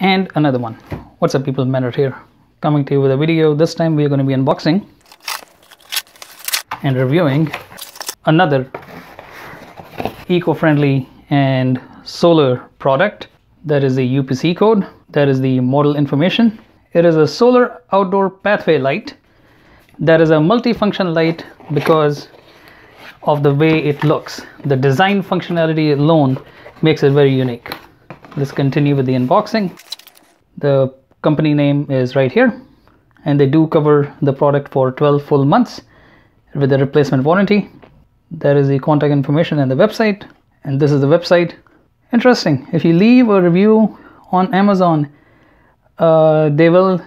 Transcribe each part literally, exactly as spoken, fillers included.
and another one. What's up people, ManRat here, coming to you with a video. This time we are going to be unboxing and reviewing another eco-friendly and solar product. That is the U P C code, that is the model information. It is a solar outdoor pathway light. That is a multifunction light because of the way it looks. The design functionality alone makes it very unique. Let's continue with the unboxing. The company name is right here, and they do cover the product for twelve full months with a replacement warranty. There is the contact information and the website, and this is the website. Interesting, if you leave a review on Amazon, uh, they will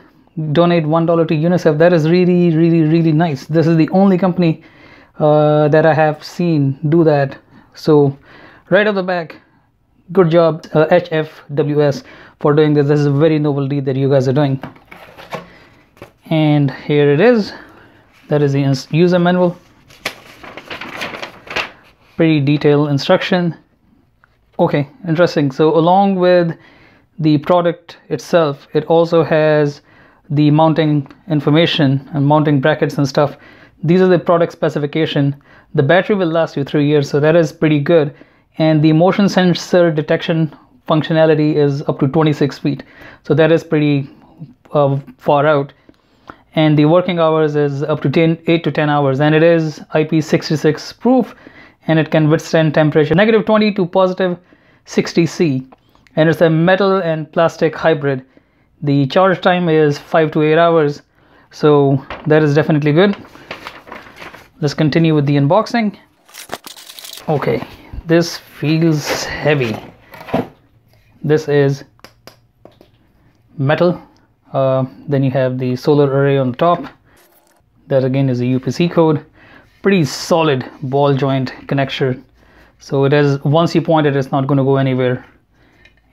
donate one dollar to UNICEF. That is really really really nice. This is the only company uh, that I have seen do that. So right off the back, good job uh, H F W S for doing this. This is a very noble deed that you guys are doing. And here it is. That is the user manual. Pretty detailed instruction. Okay, interesting. So along with the product itself, it also has the mounting information and mounting brackets and stuff. These are the product specification. The battery will last you three years, so that is pretty good. And the motion sensor detection functionality is up to twenty-six feet, so that is pretty uh, far out. And the working hours is up to ten, eight to ten hours, and it is I P six six proof, and it can withstand temperature negative twenty to positive sixty C, and it's a metal and plastic hybrid. The charge time is five to eight hours, so that is definitely good. Let's continue with the unboxing. Okay, this feels heavy. This is metal. Uh, then you have the solar array on top. That again is a U P C code. Pretty solid ball joint connector. So it is, once you point it, it's not going to go anywhere.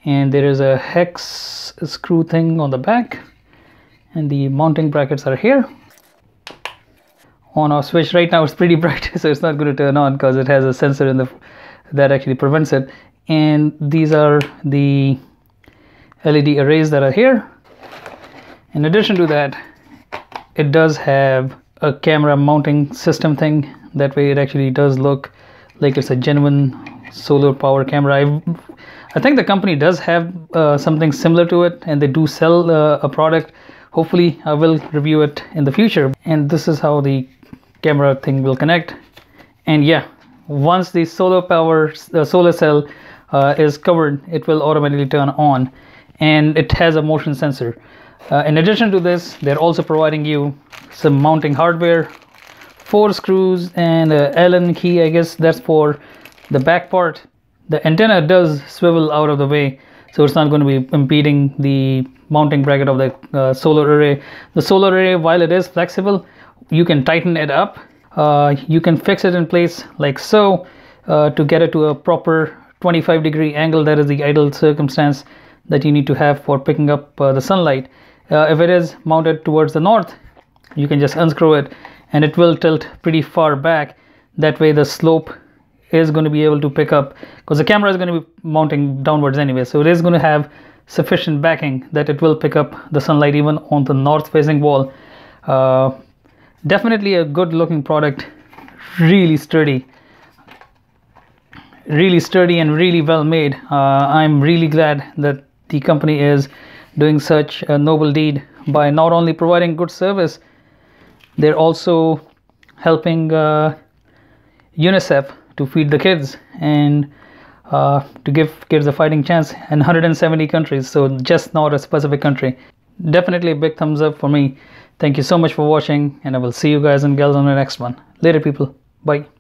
And there is a hex screw thing on the back, and the mounting brackets are here. On our switch right now, it's pretty bright, so it's not going to turn on because it has a sensor in the that actually prevents it. And these are the L E D arrays that are here. In addition to that, it does have a camera mounting system thing. That way it actually does look like it's a genuine solar power camera. I, I think the company does have uh, something similar to it, and they do sell uh, a product. Hopefully I will review it in the future. And this is how the camera thing will connect. And yeah, once the solar power, the solar cell uh, is covered, it will automatically turn on, and it has a motion sensor. Uh, in addition to this, they're also providing you some mounting hardware, four screws and a Allen key. I guess that's for the back part. The antenna does swivel out of the way, so it's not going to be impeding the mounting bracket of the uh, solar array. The solar array, while it is flexible, you can tighten it up. Uh, you can fix it in place like so uh, to get it to a proper twenty-five degree angle. That is the ideal circumstance that you need to have for picking up uh, the sunlight. Uh, if it is mounted towards the north, you can just unscrew it and it will tilt pretty far back. That way the slope is going to be able to pick up, because the camera is going to be mounting downwards anyway, so it is going to have sufficient backing that it will pick up the sunlight even on the north facing wall. Uh, definitely a good looking product, really sturdy really sturdy and really well made. uh, I'm really glad that the company is doing such a noble deed by not only providing good service, they're also helping uh, UNICEF to feed the kids and uh, to give kids a fighting chance in one hundred seventy countries, so just not a specific country. Definitely a big thumbs up for me. Thank you so much for watching, and I will see you guys and girls on the next one. Later people, bye.